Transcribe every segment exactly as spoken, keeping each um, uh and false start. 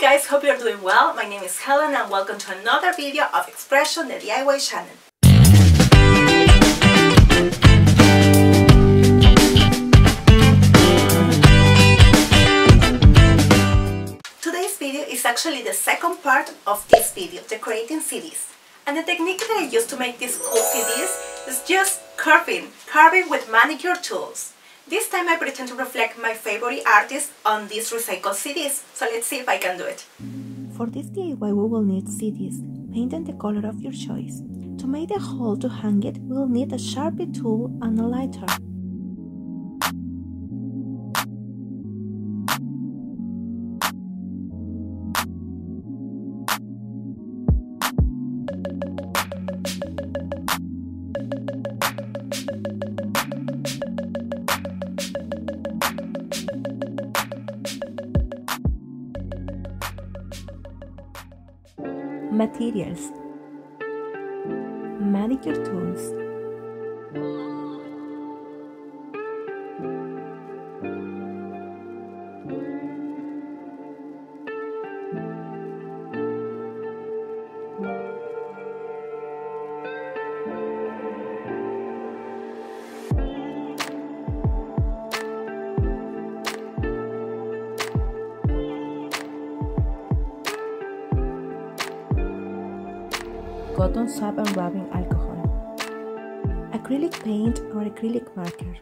Hi guys, hope you're doing well. My name is Helen and welcome to another video of Expression, the D I Y channel. Today's video is actually the second part of this video, the creating C Ds. And the technique that I used to make these cool C Ds is just carving, carving with manicure tools. This time I pretend to reflect my favorite artists on these recycled C Ds, so let's see if I can do it. For this D I Y we will need C Ds, painted the color of your choice. To make the hole to hang it, we will need a Sharpie tool and a lighter. Materials: manicure tools, cotton swab and rubbing alcohol, acrylic paint or acrylic marker,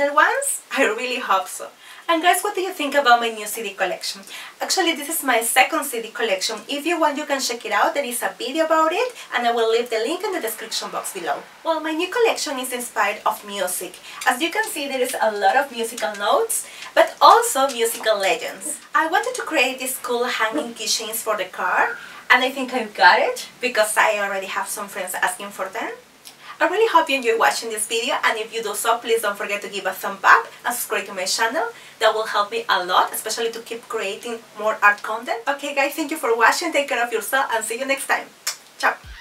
inner ones? I really hope so. And guys, what do you think about my new C D collection? Actually, this is my second C D collection. If you want, you can check it out. There is a video about it, and I will leave the link in the description box below. Well, my new collection is inspired of music. As you can see, there is a lot of musical notes, but also musical legends. I wanted to create these cool hanging keychains for the car, and I think I've got it, because I already have some friends asking for them. I really hope you enjoy watching this video, and if you do so, please don't forget to give a thumb up and subscribe to my channel. That will help me a lot, especially to keep creating more art content. Okay guys, thank you for watching, take care of yourself, and see you next time. Ciao!